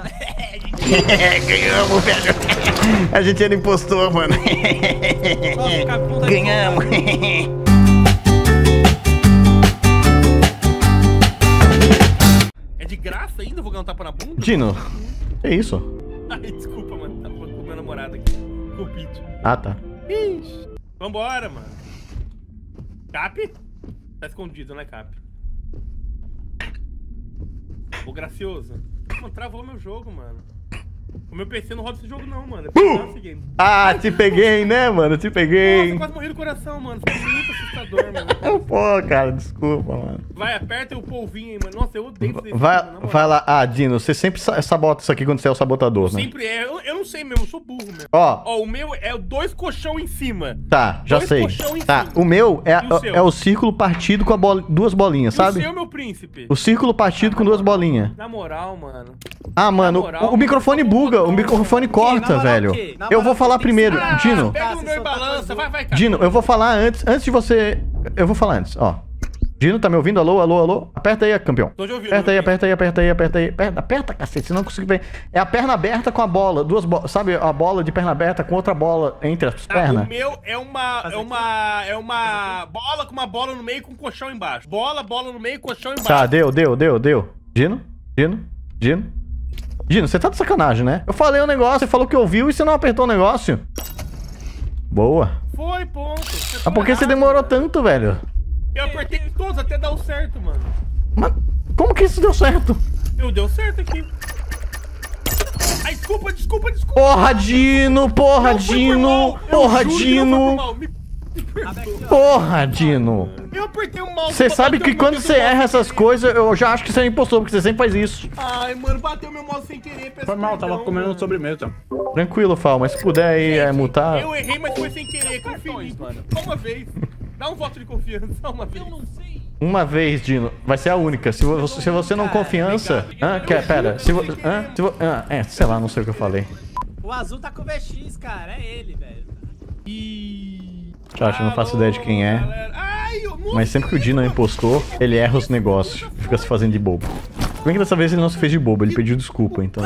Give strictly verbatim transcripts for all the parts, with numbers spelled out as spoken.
Ganhamos, velho. A gente era impostor, mano. Ganhamos. É de graça ainda? Vou ganhar um tapa na bunda? Dino, é isso? Ai, desculpa, mano. Tava com minha namorada aqui. Cupite. Ah, tá. Ixi. Vambora, mano. Cap? Tá escondido, né, Cap? Ô, gracioso. Mano, travou meu jogo, mano. O meu P C não roda esse jogo não, mano. Uh! Game. Ah, te peguei, né, mano? Te peguei. Nossa, eu quase morri do coração, mano. Foi muito assustador, mano. Pô, cara, desculpa, mano. Vai, aperta o polvinho aí, mano. Nossa, eu odeio isso. Vai, desse, vai lá. Ah, Dino, você sempre sabota isso aqui quando você é o sabotador, eu né? Sempre é. Eu, eu não sei mesmo, eu sou burro mesmo. Ó. Ó, o meu é dois colchão em cima. Tá, já dois sei. Colchão em tá, cima. O meu é, o é, é o círculo partido com a bol duas bolinhas, e sabe? O seu, meu príncipe. O círculo partido ah, com duas bolinhas. Na moral, mano. Ah, mano, moral, o, o microfone buga. O microfone corta, velho. Eu vou falar primeiro, Dino. Dino, eu vou falar antes. Antes de você. Eu vou falar antes, ó. Dino, tá me ouvindo? Alô, alô, alô. Aperta aí, campeão. Aperta aí, aperta aí, aperta aí, aperta aí. Aperta, cacete, senão não consigo ver. É a perna aberta com a bola. Duas bolas. Sabe, a bola de perna aberta com outra bola entre as pernas. O meu é uma. É uma. É uma bola com uma bola no meio e com um colchão embaixo. Bola, bola no meio e colchão embaixo. Tá, deu, deu, deu, deu. Dino, Dino, Dino. Dino, você tá de sacanagem, né? Eu falei um negócio, você falou que ouviu e você não apertou o negócio. Boa. Foi, ponto. Mas ah, por que você demorou tanto, velho? Eu apertei todos até dar o certo, mano. Mas como que isso deu certo? Eu deu certo aqui. Ai, desculpa, desculpa, desculpa. Porra, Dino, porra, Dino. Porra, Dino. Porra, Dino. Eu apertei o mouse. Você sabe que quando você erra essas coisas, eu já acho que você é impostor, porque você sempre faz isso. Ai, mano, bateu meu mouse sem querer, pessoal. Foi mal, tava comendo sobremesa. Tranquilo, Fal, mas se puder aí é, mutar. Eu errei, mas foi sem querer, confia em mano. Só uma vez. Dá um voto de confiança, só uma vez. Eu não sei. Uma vez, Dino. Vai ser a única. Se você, se você não confiança. Ah, quer, pera. Se você. Ah, se vo... ah, é, sei lá, não sei o que eu falei. O azul tá com o V X, cara. É ele, velho. E. Chat, eu não faço ideia de quem é. Mas sempre que o Dino é impostor, ele erra os negócios. Fica se fazendo de bobo. Bem que dessa vez ele não se fez de bobo, ele pediu desculpa, então.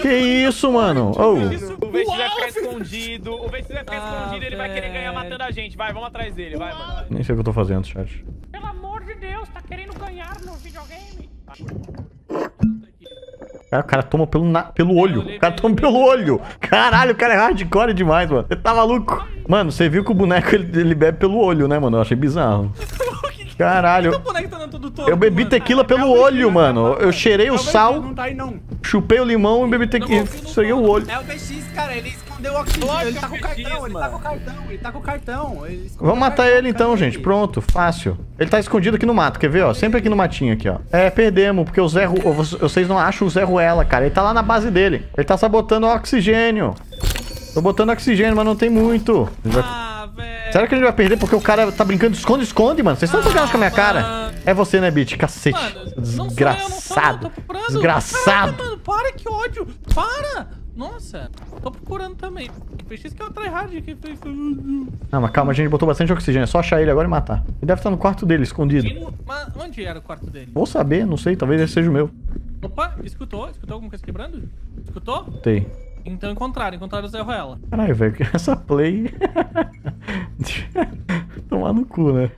Que isso, mano? Oh. O Vest vai ficar escondido. O Vest vai ficar escondido, ele vai querer ganhar matando a gente. Vai, vamos atrás dele, vai, mano. Nem sei o que eu tô fazendo, chat. Pelo amor de Deus, tá querendo ganhar no videogame? O cara toma pelo, na... pelo olho. O cara toma pelo olho. Caralho, o cara é hardcore demais, mano. Você tá maluco? Mano, você viu que o boneco ele, ele bebe pelo olho, né, mano? Eu achei bizarro. Caralho. Eu bebi tequila pelo olho, mano. Eu cheirei o sal, chupei o limão e bebi tequila. Cheguei o olho. É o B X, cara. Ele escondeu o oxigênio. Ele tá com o cartão, ele tá com o cartão. Ele tá com o cartão. Vamos matar ele então, gente. Pronto, fácil. Ele tá escondido aqui no mato, quer ver, ó? Sempre aqui no matinho, aqui, ó. É, perdemos, porque o Zé... Ru... Vocês não acham o Zé Ruela, cara. Ele tá lá na base dele. Ele tá sabotando o oxigênio. Tô botando oxigênio, mas não tem muito. Ah, velho. Será que ele vai perder porque o cara tá brincando de esconde-esconde, mano? Vocês estão jogando ah, com a minha mano. Cara? É você, né, Bitch? Cacete. Mano, desgraçado. Não sou eu, não sou eu, desgraçado. Caraca, mano, para, que ódio. Para. Nossa. Tô procurando também. Preciso que eu tryhard aqui. Não, mas calma, a gente botou bastante oxigênio. É só achar ele agora e matar. Ele deve estar no quarto dele, escondido. Ele... Mas onde era o quarto dele? Vou saber, não sei. Talvez ele seja o meu. Opa, escutou? Escutou alguma coisa quebrando? Escutou? Tem. Então encontraram, encontraram o Zé Ruela. Caralho, velho, essa play... Tomar no cu, né?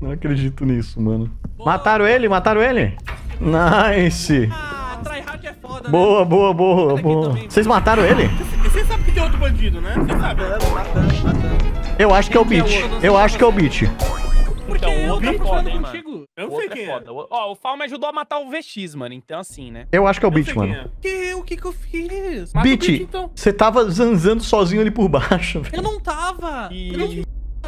Não acredito nisso, mano. Boa. Mataram ele, mataram ele? Nice! Ah, tryhard é foda, né? Boa, boa, boa, boa. Vocês mataram ele? Vocês sabem que tem outro bandido, né? Vocês sabem. Matando, matando. Eu acho que é o Beat. Eu acho que é o Beat. Porque então, eu tô foda, hein, contigo. Mano. Eu não sei quem é. Ó, o Fal me ajudou a matar o V X, mano. Então, assim, né? Eu acho que é o Beat, mano. É. Que? O que que eu fiz? Beat, você então. Tava zanzando sozinho ali por baixo. Véio. Eu não tava. E... Eu,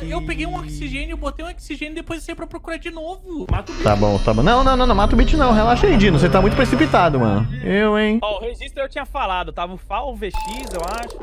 eu peguei um oxigênio, botei um oxigênio e depois saí pra procurar de novo. Mata o Beat. Tá bom, tá bom. Não, não, não, não. Mata o Beat não. Relaxa aí, Dino. Você tá muito precipitado, mano. Eu, hein? Ó, o registro eu tinha falado. Tava o Fal, o V X, eu acho.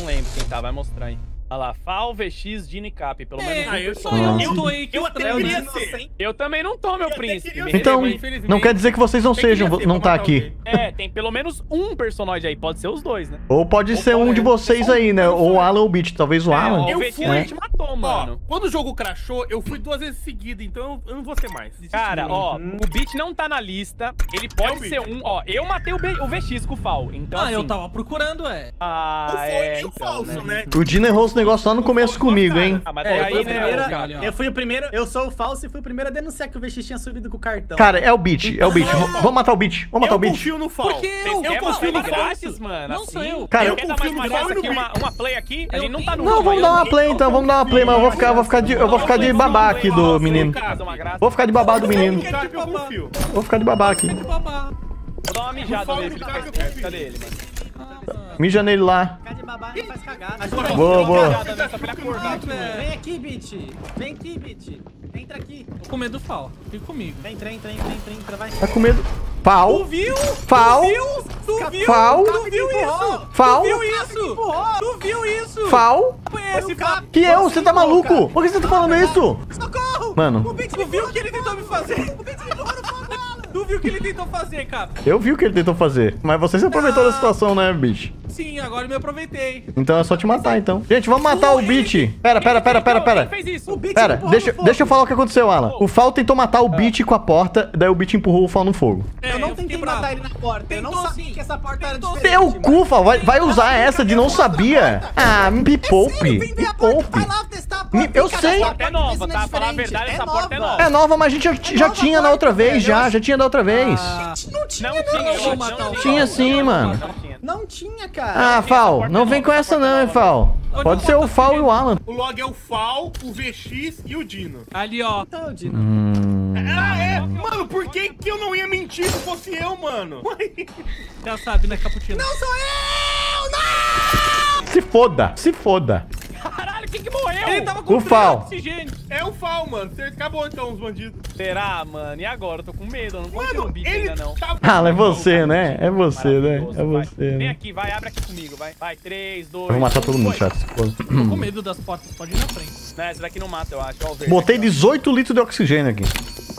Não lembro quem tá. Vai mostrar aí. Olha lá, Fal, V X, Dino e Cap, pelo menos. É, ah, eu, sou, eu, eu tô aí, que eu até queria ser. Eu também não tô, meu príncipe. Então, releva, não quer dizer que vocês não sejam, ser, não tá aqui. É, tem pelo menos um personagem aí, pode ser os dois, né? Ou pode ou ser um é. de vocês é. aí, né? Ou o Alan ou o Beat, talvez o é, Alan. Eu fui, né? Te matou, mano. Ó, quando o jogo crashou, eu fui duas vezes seguida, então eu não vou ser mais. Cara, ó, o Beat não tá na lista, ele pode ser um, ó, eu matei o V X com o Fal, então ah, eu tava procurando, é. Ah, é, falso, né? O Dino errou os negócio lá no começo comigo, hein? Ah, mas é, eu, fui primeira, cara, eu fui o primeiro, eu sou o falso e fui o primeiro a denunciar que o V X tinha subido com o cartão. Cara, é o Beat, é o Beat. Vamos matar o Beat, vamos matar o Beat. Eu confio no Fal. Porque eu, eu confio no grátis, mano. Não sou eu. Cara, eu confio no Fal e uma, uma play aqui, a gente não tá no... Não, vamos dar uma play então, vamos dar uma play, mas eu vou ficar, vou ficar de, eu vou ficar de babá aqui do menino. Vou ficar de babá do menino. Vou ficar de babá aqui. Vou dar uma mijada nele. Cadê ele, mano? Mija nele lá. Boa, boa. Vem aqui, Beat. Vem aqui, Beat. Entra aqui. Tô com medo do Fal. Fica comigo. Entra, entra, entra, entra, entra, vai. Tá com medo. Fal. Tu viu? Fal. Tu viu? Fal. Tu viu isso? Fal. Tu viu isso? Tu viu isso? Fal. Que eu? Você tá maluco? Por que você tá falando isso? Socorro! Mano. O Beat viu o que ele tentou me fazer. O Beat me jogou no fogo. Tu viu o que ele tentou fazer, cara? Eu vi o que ele tentou fazer. Mas você se aproveitou ah, da situação, né, Beat? Sim, agora eu me aproveitei. Então é só te matar, então. Gente, vamos matar uh, o Beat. Ele... Pera, pera, pera, pera, pera. Quem fez isso? O Beat pera, deixa, deixa eu falar o que aconteceu, Alan. O Fal tentou matar o Beat ah. com a porta, daí o Beat empurrou o Fal no fogo. É, eu não eu tentei bravo. matar ele na porta. Tentou, eu não sabia sim. que essa porta tentou, era diferente. Teu cu, Fal. Vai, vai usar essa de não sabia. Ah, me poupe. Me poupe. Eu sei. É nova, mas a gente já tinha na outra vez, já. Já tinha outra vez. Ah, não tinha, não. Tinha, não, não, não, não tinha sim, não, mano. Não tinha. não tinha, cara. Ah, Fal, não vem com essa não, hein, Fal. Pode ser o Fal e o Alan. O log é o Fal, o V X e o Dino. Ali, ó. Então, o Dino. Hum... Ah, é? Mano, por que que eu não ia mentir se fosse eu, mano? Já sabe, né, Caputino? Não sou eu, não! Se foda, se foda. Caralho, quem que morreu? Ele tava com o Fal. É o Fal, mano. Você acabou então, os bandidos. Será, mano? E agora? Eu tô com medo. Eu não mano, um ele ainda, não. Tá... Ah, é você, né? É você, né? É você, né? Vem aqui, vai. Abre aqui comigo, vai. Vai, três, dois... Eu vou matar um, todo mundo, chat. Tô com medo das portas. Pode ir na frente. Não, essa daqui não mata, eu acho. Ó, verde, botei aqui, dezoito litros de oxigênio aqui.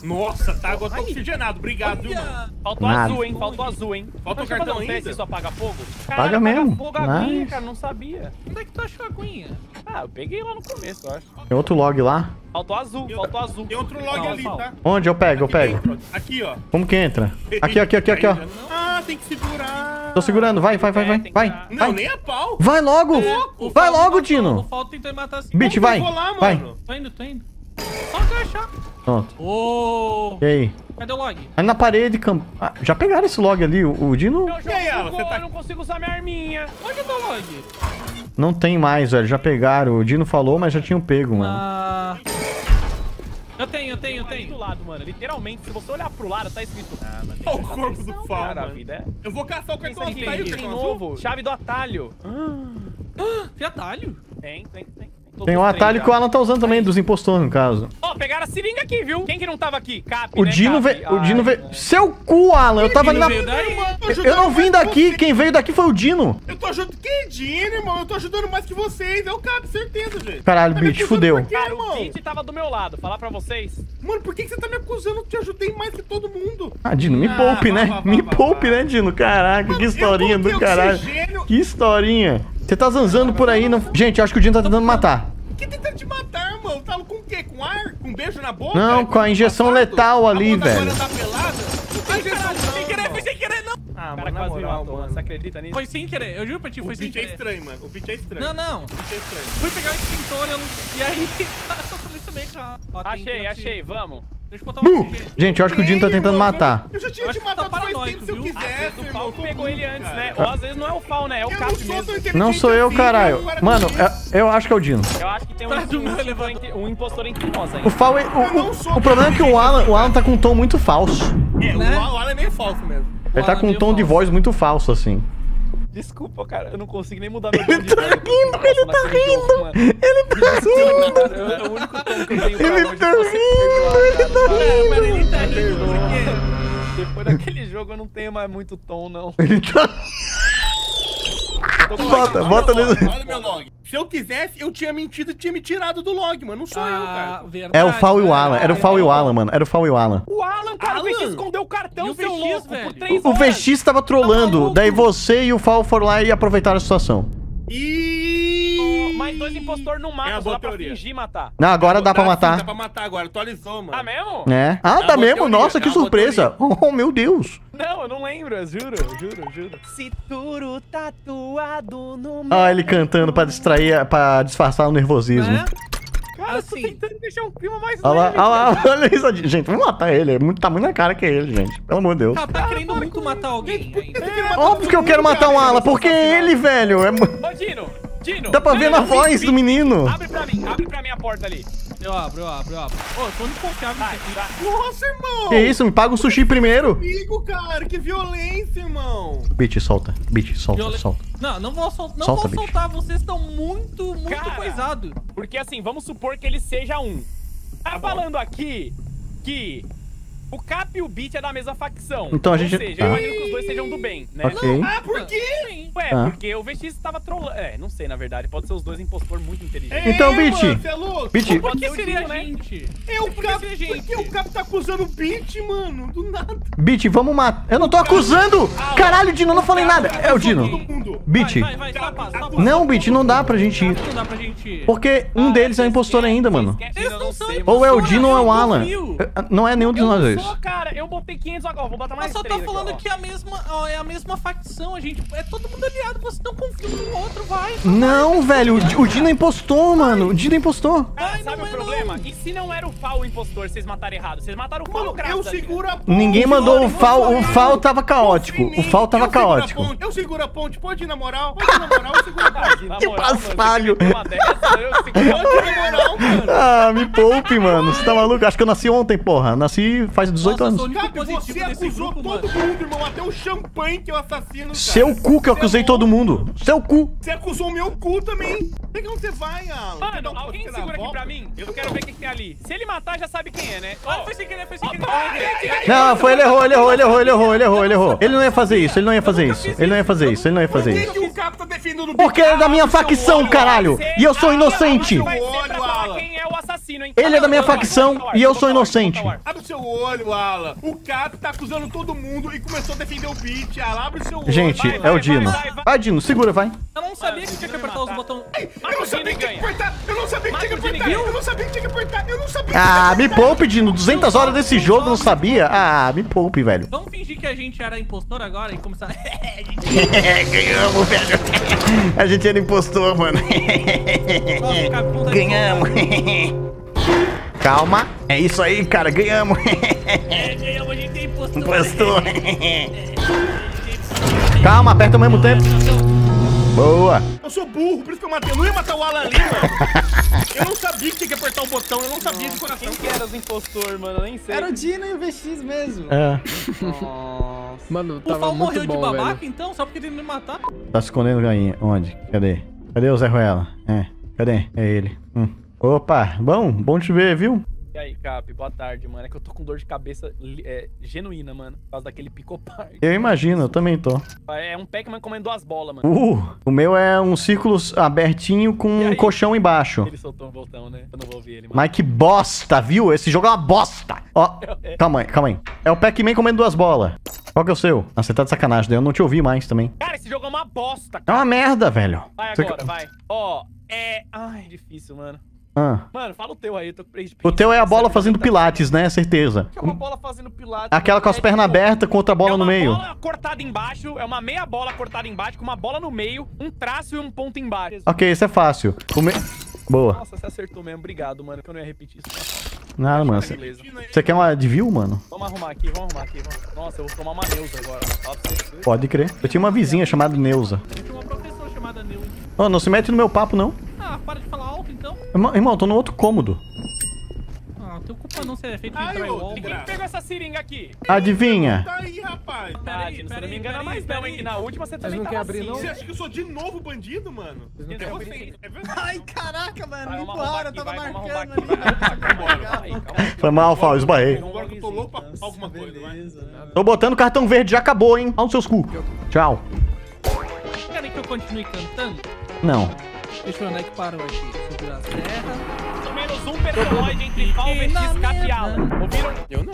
Nossa, tá agora tô oxigenado. Obrigado, olha, mano. Faltou nada. Azul, hein? Faltou azul, hein? Faltou o cartão ainda. Você só apaga fogo? Caralho, paga mesmo. Fogo a aguinha, cara. Não sabia. Onde é que tu achou a aguinha? Ah, eu peguei lá no começo, eu acho. Tem outro log lá? Faltou azul, faltou azul. Tem outro log não, ali, tá? Onde? Eu pego, eu pego. Aqui, ó. Como que entra? Aqui, aqui, aqui, aqui, ó. Ah, tem que segurar. Tô segurando, vai, vai, vai, vai. É, vai. Não, vai. Nem a pau. Vai logo. É, vai logo, Dino. O Fal tentou matar assim. Beat, vai. Lá, vai. Tô indo, tô indo. Só que eu achar. Pronto. Oh. E aí? Cadê o log? Aí na parede, campo. Ah, já pegaram esse log ali, o, o Dino. E aí, ela, você tá... Eu não consigo usar minha arminha. Onde tá o log? Não tem mais, velho. Já pegaram. O Dino falou, mas já tinham pego, mano. Ah. Eu tenho, eu tenho, eu tenho. Do lado, mano. Literalmente, se você olhar pro lado, tá escrito. Ah, mano, olha o corpo atenção, do Fal, cara, vida. Eu vou caçar o cartão azul. Tá aí o cartão novo. Chave do atalho. Ah. Tem atalho? Tem, tem, tem. Tô tem um atalho trem, que o Alan tá usando também, dos impostores, no caso. Ó, oh, pegaram a seringa aqui, viu? Quem que não tava aqui? Cap, o né, Dino veio... O Dino veio... Seu cu, Alan! Eu tava ali na... Eu, eu não vim daqui, você. Quem veio daqui foi o Dino. Eu tô ajudando... Que Dino, irmão? Eu tô ajudando mais que vocês. Eu Cap, certeza, gente. Caralho, tá Beat, fudeu. Quê, cara, o Beat tava do meu lado, falar pra vocês. Mano, por que que você tá me acusando? Eu te ajudei mais que todo mundo. Ah, Dino, me ah, poupe, vá, né? Vá, vá, me vá, poupe, vá, né, Dino? Caraca, mano, que historinha do caralho. Que historinha. Você tá zanzando por aí, não... Gente, eu acho que o Dino tá tentando matar. Que tentando te matar, mano? Tá com o quê? Com ar? Com um beijo na boca? Não, com a injeção letal ali, velho. A tá pelada? Foi sem querer, foi sem querer, não. Ah, cara, quase me matou, mano. Você acredita nisso? Foi sem querer, eu juro pra ti, foi sem querer. O Beat é estranho, mano. O Beat é estranho. Não, não. O Beat é estranho. Fui pegar o extintor, eu não... E aí... Achei, achei, vamos. Deixa eu botar um... Gente, eu acho que o Dino tá tentando matar. Eu já tinha te matado faz tempo se eu quisesse, irmão. O Fal pegou ele antes, né? Ou às vezes não é o Fal, né? É o Cap mesmo. Não sou eu, caralho. Mano, eu acho que é o Dino. Eu acho que tem um impostor entre nós aí. O Fal... O problema é que o Alan tá com um tom muito falso. É, o Alan é meio falso mesmo. Ele tá com um tom de voz muito falso, assim. Desculpa, cara, eu não consigo nem mudar meu tom de voz. Ele tá rindo, ele tá rindo. Ele tá rindo. É o único tom que eu tenho pra hoje. Ele tá rindo, ele tá rindo. Porque depois daquele jogo eu não tenho mais muito tom, não. Ele tá rindo. Bota, bota no... Olha o meu log. Se eu quisesse, eu tinha mentido e tinha me tirado do log, mano. Não sou ah, eu, cara. Verdade, é o Fall e o Alan. Era o Fall e o Alan, mano. Era o Fall e o Alan. O Alan, cara, Alan? O V X escondeu o cartão, o V X, seu louco, velho. Por três horas. O V X tava trollando. Tá, daí você e o Fall foram lá e aproveitaram a situação. E... Oh, mas dois impostores não matam, é só dá pra fingir matar. Não, agora dá, dá pra matar. Sim, dá pra matar agora, atualizou, mano. Tá mesmo? É. Ah, dá tá mesmo? Teoria. Nossa, que surpresa. Oh, meu Deus. Não, eu não lembro, eu juro, eu juro, eu juro. Cituro tatuado no... Ah, ele cantando pra distrair, pra disfarçar o nervosismo. É? Cara, assim, eu tô tentando deixar um clima mais leve. Olha lá, olha isso. Gente, vamos matar ele. Tá muito na cara que é ele, gente. Pelo amor de Deus. Ah, tá querendo muito matar alguém. É, óbvio que eu quero matar um Ala, porque é ele, velho. É... Ô, Dino, Dino. Dá pra ver na voz do menino. Abre pra mim, abre pra minha porta ali. Eu abro, eu abro, eu abro. Ô, oh, eu tô desconfiado. Nossa, irmão. Que isso, me paga o sushi primeiro. Comigo, cara, que violência, irmão. Bitch, solta. Bitch, solta, Viol... solta. Não, não vou, sol... não solta, vou soltar. Bitch. Vocês estão muito, muito cara, coisado. Porque assim, vamos supor que ele seja um. Tá, tá falando aqui que o Cap e o Bitch é da mesma facção. Então a gente... Ou seja, ah. eu imagino que os dois sejam do bem, né? Okay. Não, ah, por quê? Ué, ah. porque o V X tava trollando... É, não sei, na verdade. Pode ser os dois impostor muito inteligentes. Então, Bitch! Bitch! Por que seria a gente? É o Cap... Por que o Cap tá acusando o Bitch, mano? Do nada. Bitch, vamos matar... Eu não tô acusando! Caralho, Dino, eu não falei nada! É o Dino. Bitch. Vai, vai, vai, passa, passa. Não, Bitch, não dá pra gente ir. Não dá pra gente ir. Porque um deles é impostor ainda, mano. Eles não são impostor. Ou é o Dino ou é o Alan. Não é nenhum de nós dois. Só, cara, eu botei quinhentos agora, vou botar mais três. Eu só tô falando aqui, que a mesma, ó, é a mesma facção, a gente. É todo mundo aliado, você não confia um no outro, vai. Não, vai, velho, o, o Dino impostou, mano. O Dino impostou. Cara, sabe não, o problema? Não. E se não era o Fall o impostor, vocês mataram errado? Vocês mataram o Fall no graça. Eu seguro a ponte. Ninguém mandou o Fall, o Fall tava caótico. O Fall tava caótico. Eu seguro, eu seguro a ponte, pode ir na moral, pode ir na moral, eu seguro a ponte. Que paspalho. Ah, me poupe, mano. Você tá maluco? Acho que eu nasci ontem, porra. Nasci faz dezoito anos. Cara, você acusou grupo, todo mano. mundo, irmão. Até o champanhe que eu assassino, cara. Seu cu que eu acusei Seu todo mundo. Seu cu. Você acusou o meu cu também. Pega onde você vai, Alan. Mano, um alguém segura aqui pra mim. Eu quero ver o que tem ali. Se ele matar, já sabe quem é, né? Oh. Ah, foi sem querer, foi sem querer. Não, foi, ele errou, ele errou, ele errou, ele errou, ele errou, ele errou. Ele não ia fazer isso, ele não ia fazer isso. Ele não ia fazer isso, ele não ia fazer isso. Por que o Cap tá defendendo o... Porque ele é da minha facção, caralho. E eu sou inocente. Ele é da minha facção e eu sou inocente. Abre seu olho, Alan. O Cap tá acusando todo mundo e começou a defender o Bitch. Alan, abre seu olho. Gente, vai, vai, é o Dino. Vai, vai, vai. vai, Dino, segura, vai. Eu não sabia que tinha que apertar os botões. Eu não sabia que tinha que apertar. Eu não sabia que tinha que apertar. Eu não sabia que tinha que apertar. Eu não sabia. Ah, me poupe, Dino. duzentas horas desse jogo, não sabia. Ah, me poupe, velho. Vamos fingir que a gente era impostor agora e começar. Ganhamos, velho. A gente era impostor, mano. Ganhamos. Calma, é isso aí, cara, ganhamos. É, ganhamos, a gente tem impostor. Impostor. Calma, aperta ao mesmo tempo. Boa. Eu sou burro, por isso que eu matei. Eu não ia matar o Alan ali, mano. Eu não sabia que tinha que apertar o botão, eu não sabia de coração. Quem que era os impostores, mano? Eu nem sei. Era o Dino e o V X mesmo. É. Nossa. Mano, tava o Fall muito morreu bom, de babaca, velho. Então? Só porque ele me matar? Tá escondendo galinha. Onde? Cadê? Cadê o Zé Ruela? É, cadê? É ele. Hum. Opa, bom, bom te ver, viu? E aí, Cap, boa tarde, mano. É que eu tô com dor de cabeça é, genuína, mano. Por causa daquele picopar. Eu imagino, eu também tô. É um Pac-Man comendo duas bolas, mano. Uh, o meu é um círculo abertinho com um colchão embaixo. Ele soltou um botão, né? Eu não vou ouvir ele, mano. Mas que bosta, viu? Esse jogo é uma bosta. Ó, é. calma aí, calma aí. É o Pac-Man comendo duas bolas. Qual que é o seu? Ah, você tá de sacanagem, né? Eu não te ouvi mais também. Cara, esse jogo é uma bosta, cara. É uma merda, velho. Vai agora, você... vai. Ó, é... Ai, difícil, mano. Ah. Mano, fala o teu aí, eu tô preso. O teu é a bola fazendo pilates, né? Certeza. É uma bola fazendo pilates. Aquela com as pernas abertas com outra bola no meio. É uma bola cortada embaixo, é uma meia bola cortada embaixo, com uma bola no meio, um traço e um ponto embaixo. Ok, isso é fácil. Come... Boa. Nossa, você acertou mesmo. Obrigado, mano, que eu não ia repetir isso. Nada, mano. Você quer uma de view, mano? Vamos arrumar aqui, vamos arrumar aqui. Vamos... Nossa, eu vou tomar uma Neuza agora. Pode crer. Eu tinha uma vizinha chamada Neuza. Eu tinha uma professora chamada Neuza. Ô, não se mete no meu papo, não. Ah, para de falar alto, então. Irmão, irmão, tô no outro cômodo. Ah, não tem culpa não, você é feito de drywall. Quem pegou essa seringa aqui? Adivinha? Tá aí, rapaz. Peraí, você não me engana mais não, hein? Que na última você também tava assim. Você acha que eu sou de novo bandido, mano? É você. Ai, caraca, mano. Me embora, eu tava marcando ali. Foi mal, Fall, esbarrei. Agora que eu tô louco pra alguma coisa, vai. Tô botando o cartão verde, já acabou, hein? Olha os seus cu. Tchau. que eu continue cantando? Não. Deixa eu ver onde é que parou aqui. Subir a serra. Pelo menos um personagem entre Palmer e Capiala. Ouviram? Eu não.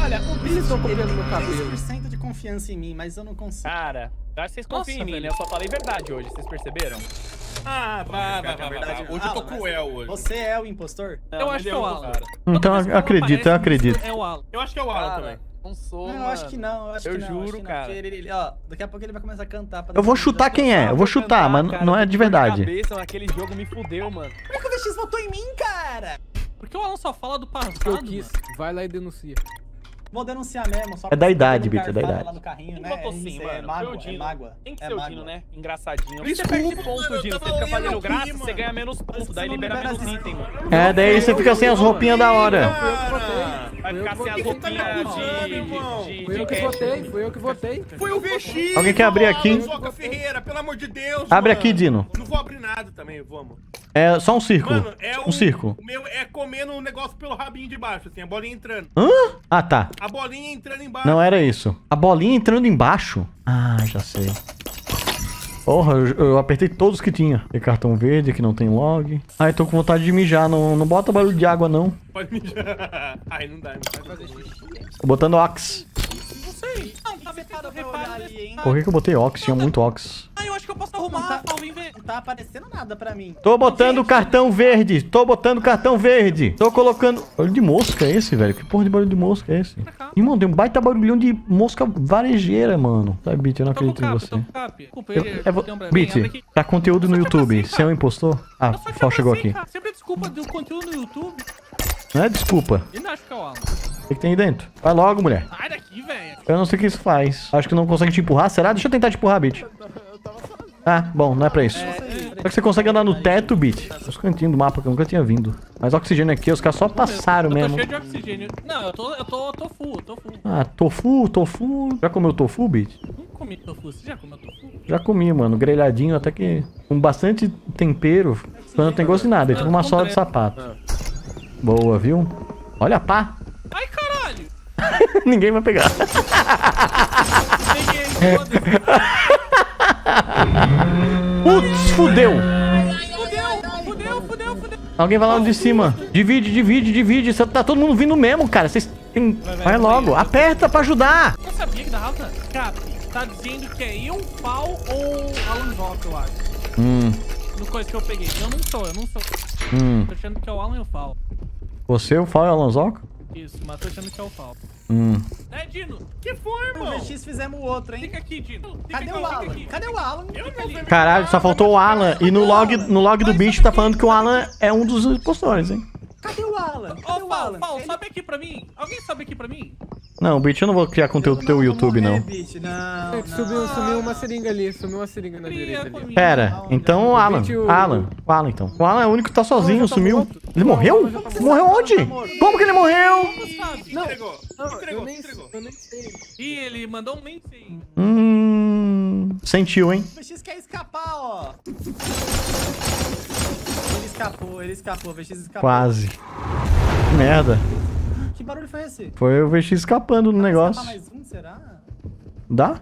Olha, o bicho com pelo no cabelo. dez por cento de confiança em mim, mas eu não consigo. Cara, acho que vocês confiam em mim, né? Eu só falei verdade hoje, vocês perceberam? Ah, vai, vai, vai, vai. Hoje eu tô cruel hoje. Você é o impostor? Eu acho que é o Alan. Então acredito, eu acredito. É o Alan. Eu acho que é o Alan também. Não sou, não, eu acho que não, eu acho eu que não. Eu juro, cara. Ele, ele, ó, daqui a pouco ele vai começar a cantar. Pra eu vou chutar quem é, eu vou chutar, cantar, mas cara, não é de verdade. Cabeça, naquele jogo me fudeu, mano. Como que o V X votou em mim, cara? Porque o Alan só fala do passado, isso. Vai lá e denuncia. Vou denunciar mesmo, só é da idade, bicho, é da idade. Lá no carrinho, né? Votou sim, mano. É mágoa, é mágoa. Tem que ser o Dino, né? Engraçadinho. Você perde ponto, Dino. Você fica fazendo graça, você ganha menos ponto. Daí libera menos item, mano. É, daí você fica sem as roupinhas da hora. Vai ficar sem as roupinhas de... Foi eu que votei, foi eu que votei. Foi o V X! Alguém quer abrir aqui? Pelo amor de Deus, abre aqui, Dino. Não vou abrir nada também, vamos. É só um circo. Mano, é um circo. O meu é comendo um negócio pelo rabinho de baixo, assim, a bolinha entrando. Hã? Ah, tá. A bolinha entrando embaixo. Não era isso. A bolinha entrando embaixo? Ah, já sei. Porra, eu, eu apertei todos que tinha. Tem cartão verde, que não tem log. Ai, tô com vontade de mijar. Não, não bota barulho de água, não. Pode mijar. Ai, não dá. Não vai fazer isso. Tô botando ox. Não sei. Não, tá vetado, repara ali, hein. Por que que eu botei ox? Tinha muito ox. Ah, eu acho que eu posso arrumar. Não tá aparecendo nada pra mim. Tô botando cartão verde. Tô botando cartão verde. Tô colocando... Barulho de mosca é esse, velho? Que porra de barulho de mosca é esse? Irmão, tem um baita barulhão de mosca varejeira, mano. Sabe, Bit, eu não acredito em você. Bit, tá conteúdo no YouTube. Você é um impostor? Ah, o Fall chegou aqui. Sempre desculpa do conteúdo no YouTube. Não é desculpa. Eu não acho que é o Alan. O que que tem aí dentro? Vai logo, mulher. Sai daqui, velho. Eu não sei o que isso faz. Acho que não consegue te empurrar. Será? Deixa eu tentar te empurrar, Bit. Ah, bom, não é pra isso. Só que você consegue andar no teto, Bit. Os cantinhos do mapa que eu nunca tinha vindo. Mas oxigênio aqui, os caras só passaram mesmo. Eu tô cheio de oxigênio. Não, eu tô, eu tô, tô full, tô full. Ah, tofu, tofu. Já comeu tofu, Bit? Não comi tofu, você já comeu tofu? Já comi, mano, grelhadinho até que... Com bastante tempero, não tem gosto de nada. É tipo uma sola de sapato. Boa, viu? Olha a pá. Ai, caralho. Ninguém vai pegar. Ninguém, foda-se. Putz, fudeu. Fudeu, fudeu, fudeu, fudeu. Alguém vai lá de cima. Divide, divide, divide. Tá todo mundo vindo mesmo, cara. Vocês tem... Vai, vai, vai logo. Vai. Aperta pra ajudar. Eu sabia que dava. Cara, tá dizendo que é eu, Fall ou alanzoka, eu acho. Hum. No coisa que eu peguei. Eu não sou, eu não sou. Hum. Tô achando que é o Alan e o Fall. Você, o Fall e o alanzoka? Isso, mas tô achando que é o Fall. Hum. É, Dino? Que foi, irmão? O V X fizemos o outro, hein? Fica aqui, Dino. Fica Cadê, aqui, o Alan? Aqui. Cadê o Alan? Cadê o Alan? Caralho, só faltou o Alan. E no log, no log do bicho tá falando que o Alan é um dos impostores, hein? Cadê o Alan? Ô, oh, Paulo, Paulo, Ele... sobe aqui pra mim. Alguém sobe aqui pra mim? Não, Bit, eu não vou criar conteúdo do teu YouTube, não. não, não. Subiu, sumiu uma seringa ali, sumiu uma seringa na direita ali. Pera, então o Alan, o Alan, o Alan então. O Alan é o único que tá sozinho, não, sumiu. Tá ele morreu? Não, tá morreu onde? Como que ele morreu? Não, entregou, entregou, entregou. Ih, ele mandou um mensagem. Hum, sentiu, hein? O V X quer escapar, ó. Ele escapou, ele escapou, o V X escapou. Quase. Que merda. Que barulho foi esse? Foi o V X escapando do negócio. Dá pra escapar mais um, será? Dá?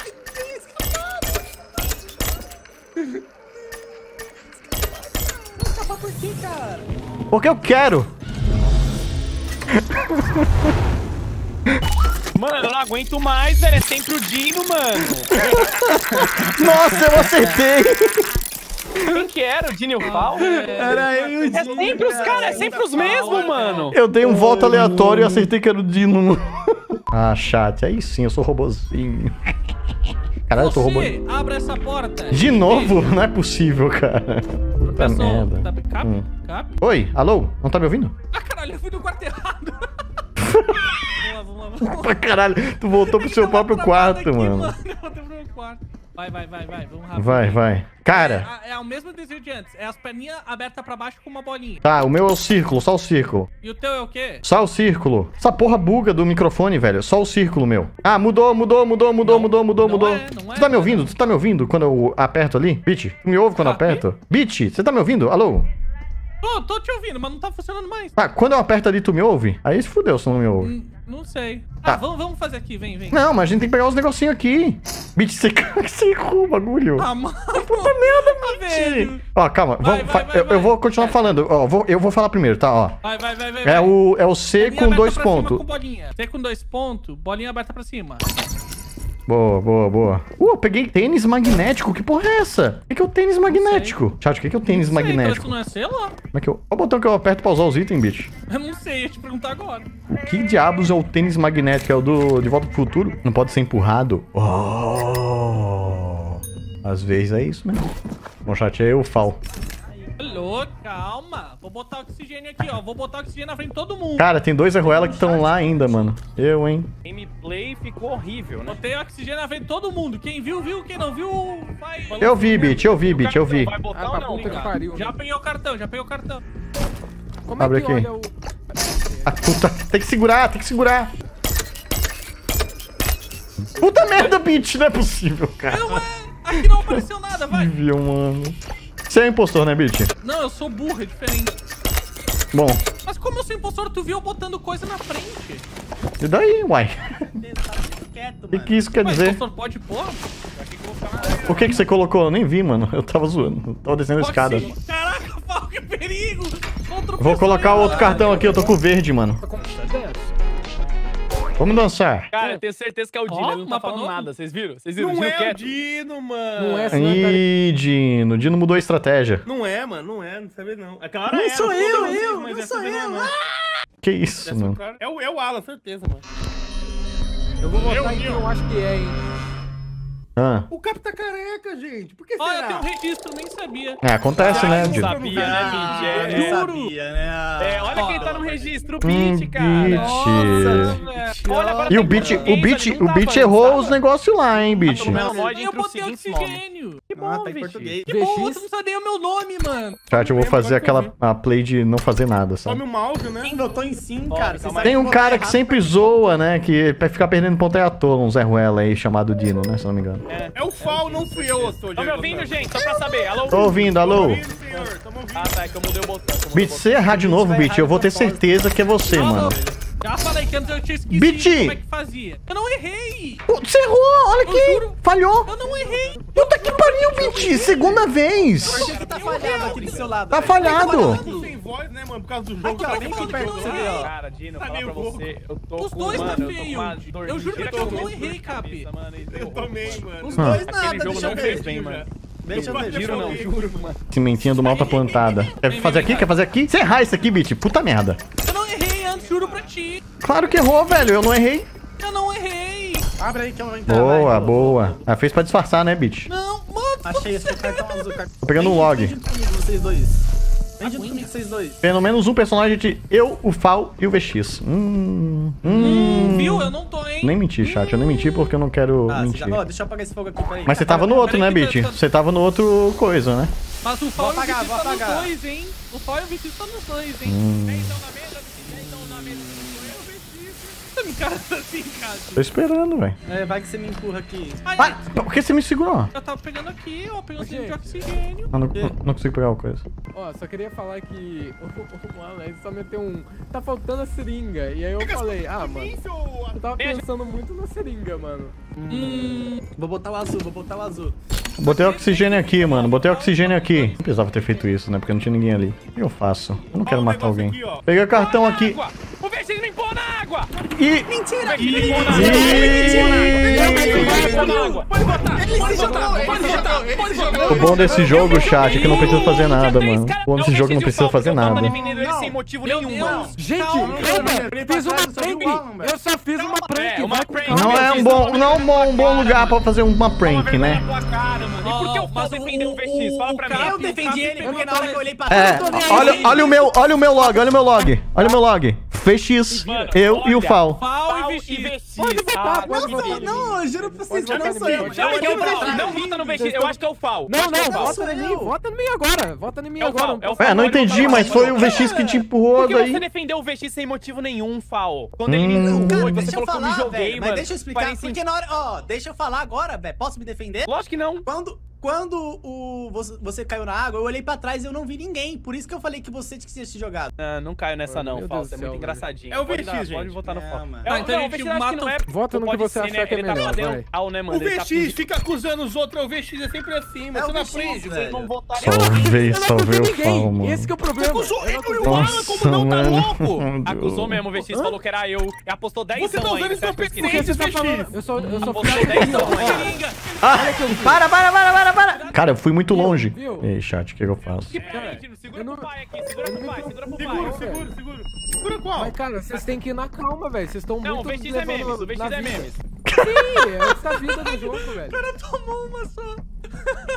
Ai, tem escapado! Vou escapar por quê, cara? Porque eu quero! Mano, eu não aguento mais, velho. É sempre o Dino, mano. Nossa, eu acertei! Quem que era? O Dino e o Fall? Era eu e o Dino. É sempre os caras, é sempre os mesmos, mano. Eu dei um voto aleatório e acertei que era o Dino. Ah, chat, aí sim, eu sou robozinho. Caralho, eu tô robozinho. Você, abre essa porta. De novo? Não é possível, cara. Puta merda. Tá, cap, hum. cap. Oi, alô? Não tá me ouvindo? Ah, caralho, eu fui no quarto errado. Pra caralho, tu voltou pro seu próprio quarto, aqui, mano. mano. Eu voltei pro meu quarto. Vai, vai, vai, vai, vamos rápido. Vai, vai. Cara. É, é, é o mesmo desenho de antes. É as perninhas abertas pra baixo com uma bolinha. Tá, o meu é o círculo, só o círculo. E o teu é o quê? Só o círculo. Essa porra buga do microfone, velho. Só o círculo, meu. Ah, mudou, mudou, mudou, mudou, mudou, mudou, mudou. É, é, tu tá me ouvindo? Tu tá me ouvindo quando eu aperto ali? Bit, tu me ouve quando eu aperto? Bit, você tá me ouvindo? Alô? Tô, tô te ouvindo, mas não tá funcionando mais. Ah, quando eu aperto ali, tu me ouve? Aí se fudeu se não me ouve. Hum. Não sei. Ah, tá. vamos, vamos fazer aqui, vem, vem. Não, mas a gente tem que pegar os negocinhos aqui. Bitch, você errou o bagulho. Ah, mano. Puta merda, Bitch. Ó, calma. Vai, vamos, vai, vai, eu, vai. eu vou continuar falando. Ó, vou, eu vou falar primeiro, tá? Ó. Vai, vai, vai, vai. É o, é o C bolinha com dois pontos. C com dois pontos, bolinha aberta pra cima. Boa, boa, boa. Uh, eu peguei tênis magnético. Que porra é essa? O que, que é o tênis magnético? Chat, o que, que é o tênis não sei, magnético? Não é sei lá. Como é que eu... Olha o botão que eu aperto pra usar os itens, Bitch. Eu não sei, ia te perguntar agora. O que diabos é o tênis magnético? É o do De Volta pro Futuro? Não pode ser empurrado? Oh. Às vezes é isso mesmo. Bom, chat, é eu falo. Alô, calma. Vou botar oxigênio aqui, ó. Vou botar oxigênio na frente de todo mundo. Cara, tem dois erroela que estão lá ainda, mano. Eu, hein? Gameplay ficou horrível, né? Botei oxigênio na frente de todo mundo. Quem viu, viu. Quem não viu, vai... Eu vi, Bitch. Eu vi, Bitch. Eu vi. Vai botar ou não, cara? Já peguei o cartão. Já peguei o cartão. Como é que olha o... Ah, puta. Tem que segurar. Tem que segurar. Puta merda, Bitch. Não é possível, cara. Não é. Aqui não apareceu nada, vai. Viu, mano. Você é impostor, né, Bitch? Não, eu sou burro, é diferente. Bom. Mas como eu sou impostor, tu viu eu botando coisa na frente? E daí, uai? O que, que isso quer Mas, dizer? Impostor pode pôr? O que que você colocou? Eu nem vi, mano. Eu tava zoando. Eu tava descendo a escada. Ser... Caraca, Paulo, que perigo! Vou colocar o outro cartão aqui. Eu tô com o verde, mano. Vamos dançar. Cara, eu tenho certeza que é o Dino. Oh, ele não tá falando novo? Nada. Vocês viram? Vocês viram? Não Dino é quieto. O Dino, mano. Não é essa. Ih, Dino. Dino mudou a estratégia. Não é, mano. Não é. Não sabia, não. Aquela hora não era, sou eu, vocês, eu. Não sou eu. Não. Que isso, essa mano. É o, é o Alan, certeza, mano. Eu vou botar aqui, eu acho que é, hein. Ah. O Cap tá careca, gente. Por que será? Olha, tem um registro, nem sabia. É, acontece, né, Dino? Sabia, né, Bitch? Sabia, né? É, olha quem tá no registro, o Bitch, cara. Nossa, velho. E o Bitch, o Bitch, o Bitch errou os negócios lá, hein, Bitch? Eu botei oxigênio. Que bom, Bitch. Que bom, você não sabia o meu nome, mano. Chat, eu vou fazer aquela play de não fazer nada, sabe? Tome o mouse, né? Eu tô em sim, cara. Tem um cara que sempre zoa, né, que vai ficar perdendo ponto aí à toa, um Zé Ruela aí, chamado Dino, né, se não me engano. É, é o Fall, não fui eu, Ostor. Tá me ouvindo, gente? Só pra saber. Alô? Tô ouvindo, alô? Tô ouvindo, senhor. Tô ouvindo. Ah, tá, é que eu mudei o botão. Bitch, se errar de novo, Bitch, eu vou ter certeza que é você, mano. Já falei que antes eu tinha esquecido Bitch. Como é que fazia. Eu não errei. Você errou, olha aqui. Falhou. Eu não errei. Puta que pariu, Bitch. Segunda vez. Eu achei que tá falhado aqui do seu lado. Tá falhado. Voz, né, mano? Por causa do jogo, tá bem que perto de você, ó. Cara, Dino, tá meio louco. Eu tô os dois com, tá mano, feio. Eu, eu juro que eu, tô, eu não errei, Cap. Eu também, mano. Os dois ah. nada, deixa eu ver. Bem, mano. Deixa eu ver. Juro, não, juro, mano. Cimentinha do mal tá plantada. Quer fazer aqui? Quer fazer aqui? Você errar isso aqui, Bitch. Puta merda. Eu não errei antes, juro pra ti. Claro que errou, velho. Eu não errei. Eu não errei. Abre aí que ela vai entrar. Boa, boa. Ah, fez pra disfarçar, né, Bitch? Não, mano. Achei esse cartão azul. Tô pegando um log. Vocês dois. Pelo menos um personagem de eu, o Fal e o V X. Hum, hum, hum. Viu? Eu não tô, hein? Nem menti, chat. Hum. Eu nem menti porque eu não quero ah, mentir. Já... Oh, deixa eu apagar esse fogo aqui, peraí. Mas você tava no outro, né, Bitch? Você pensando... tava no outro coisa, né? Mas o Fal e o V X tá nos dois, hein? O Fal e o V X tá nos dois, hein? Hum. Vem então na mesa, vem então na mesa. Eu, V X. Cara tá assim, cara. Tô esperando, velho. É, vai que você me empurra aqui. Ai, vai! Por que você me segurou? Eu tava pegando aqui, ó. Pegando okay. de oxigênio. Ah, não, não consigo pegar uma coisa. Ó, oh, só queria falar que o, o Alan só meteu um... Tá faltando a seringa. E aí eu falei, ah, mano... Eu tava pensando muito na seringa, mano. Hum. Vou botar o azul, vou botar o azul. Botei oxigênio aqui, mano. Botei oxigênio aqui. Não precisava ter feito isso, né? Porque não tinha ninguém ali. O que eu faço? Eu não quero matar alguém. Peguei o cartão aqui. O V X limpou na água! E... Mentira! Pode botar! Pode botar! Pode botar! Pode botar! O bom desse jogo, chat, é que não precisa fazer nada, mano. O bom desse jogo não precisa fazer nada. Gente, fiz uma prank! Eu só fiz uma prank! Não é um bom... Não é um bom lugar pra fazer uma prank, né? Cara, mano. E por que eu posso defender o V X? Fala pra mim. Eu defendi ele porque na hora que eu olhei pra trás, eu tô nem aí. Olha o meu, olha o meu log, olha o meu log. Olha o meu log. V X, eu e o Fal. Fal e V X. Pode votar, pode votar. Não, eu juro pra vocês que não sou eu. Não vota no V X, eu acho que é o Fal. Não, não, vota em mim, vota em mim agora. Vota em mim agora. É, não entendi, mas foi o V X que te empurrou daí. Por que você defendeu o V X sem motivo nenhum, Fal? Quando ele me empurrou e você colocou me joguei, mano. Mas deixa eu explicar, porque na hora... Ó, deixa eu falar agora, velho. Posso me defender? Lógico que não. Quando... Quando o, você, você caiu na água, eu olhei pra trás e eu não vi ninguém. Por isso que eu falei que você tinha se jogado. Ah, não caio nessa não, Fausto. É muito engraçadinho. É o V X, gente. Pode votar no Fausto. Tá, então a gente mata... Vota no que você achar que é melhor. O V X fica acusando os outros. O V X é sempre assim, mas você não aprende. Vocês não votaram. Salvei, salvei o Fausto. Esse que é o problema. Acusou ele e o Alan, como não, tá louco? Acusou mesmo, o V X falou que era eu. Apostou dez anos ainda. Você tá usando isso pra perceber, V X. Eu só... Apostou dez anos ainda. Para, para, para, para. Cara, eu fui muito longe. Viu? Ei, chat, o que eu faço? É, segura pro pai aqui, segura pro pai, segura pro pai. Segura, segura, segura. Segura qual? Mas, cara, vocês têm que ir na calma, velho. Vocês estão muito... Não, o V X é memes, o V X é memes. Sim, é essa vida do jogo, velho. O cara tomou uma só.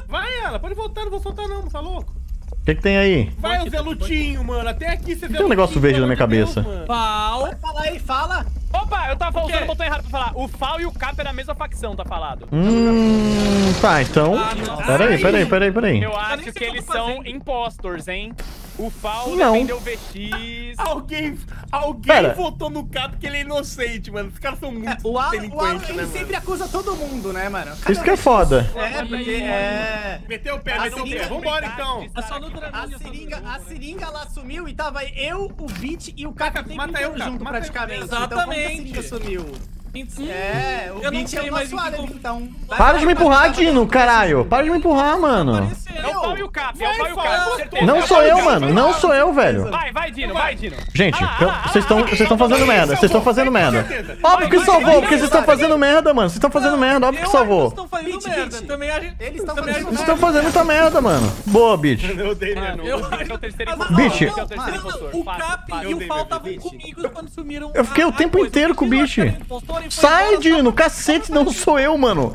Vai, ela, pode voltar, não vou soltar não, tá louco? O que que tem aí? Vai, o Zé Lutinho, mano, até aqui você... Tem um negócio verde na minha cabeça. Fala, fala aí, fala. Opa, eu tava usando o botão errado pra falar. O F A L e o Cap era a mesma facção, tá falado. Hum, tá, então... Ah, peraí, peraí, peraí, peraí. Eu acho eu que eles são impostors, hein? O F A L defendeu o V X. Alguém, alguém votou no Cap porque ele é inocente, mano. Os caras são muito o delinquentes, né, ele sempre acusa todo mundo, né, mano? Cada isso que é foda. É, porque... É... Meteu o pé, a meteu o pé. Vambora, então. A, a, a, seringa, a seringa lá sumiu e tava eu, o Beat e o Cap inteiro junto, praticamente. Exatamente. Sumiu. Sim. É, o Beat é o nosso árabe, então. Vai, para vai, de me empurrar, Dino, caralho. Para de me empurrar, mano. É o pau e o Cap, é o pau e o Cap. Não sou eu, mano. Não sou eu, velho. Vai, vai, Dino, vai, Dino. Gente, vocês estão fazendo merda. Vocês estão fazendo merda. Óbvio que salvou, porque vocês estão fazendo merda, mano. Vocês estão fazendo merda, óbvio que salvou. Eles estão fazendo muita merda, mano. Boa, Beat. Beat. O Cap e o pau estavam comigo quando sumiram. Eu fiquei o tempo inteiro com o Beat. Sai, Dino! Cacete, não sou eu, mano!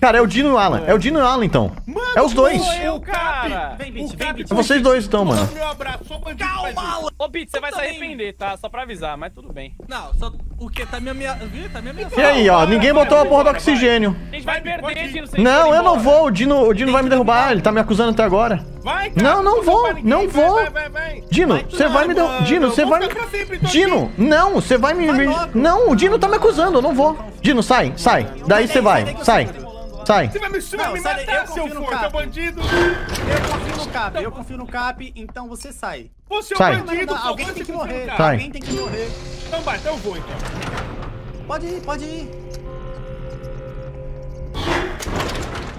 Cara, é o Dino e o Alan. É o Dino e o Alan, então. Mano, é os dois. Eu, cara. Vem, Beat, vem, Beat. É vocês dois, então, mano. Calma, Alan. Ô, Beat, você vai se arrepender, tá? Só pra avisar, mas tudo bem. Não, só... O que? Tá me ameaçando. Tá me ameaçando. E aí, ó. Ninguém botou a porra do oxigênio. A gente vai perder, Dino. Não, eu não vou. O Dino, o Dino vai me derrubar. Ele tá me acusando até agora. Vai, cara. Não, não vou. Não vou. Dino, você vai me derrubar. Dino, você vai me... Dino, não. Você vai me... Não, o Dino tá me acusando. Eu não vou. Dino, sai, sai. Daí você vai. Sai. Sai. Você vai me, você não, vai me sai, matar, seu porco, seu bandido. Eu confio no Cap, eu confio no Cap, então você sai. Você é um bandido, não, não, alguém tem que morrer, sai. Alguém tem que morrer. Então vai, então eu vou, então. Pode ir, pode ir.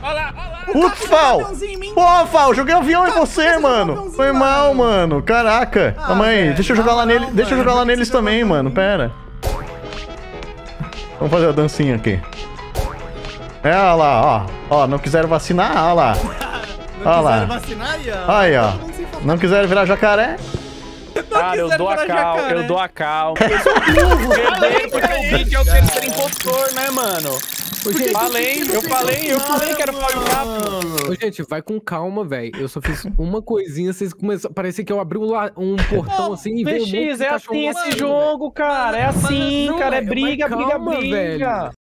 Olha lá, olha lá. Putz, Fal. Pô, Fal, joguei um avião em você, mano. Foi mal, mano. Caraca. Ah, mãe, é, deixa eu jogar lá nele, deixa eu jogar lá neles também, mano. Pera. Vamos fazer a dancinha aqui. É, olha lá, ó. Ó, não quiseram vacinar, olha lá. Não olha quiseram lá. Vacinar, Ian? Aí, ó. Não quiseram virar jacaré? Não cara, eu dou a calma, jacaré. Eu dou a calma. Eu sou burro. Perder, porque o Beat é o terceiro impostor, né, mano? Porque falei, eu falei, eu falei que era o Fábio. Ô, gente, vai com calma, velho. Eu só fiz uma coisinha, vocês começaram... Parece que eu abri um, um portão assim e veio um monte de cachorro. É assim esse jogo, cara. É assim, cara. É briga, briga, briga.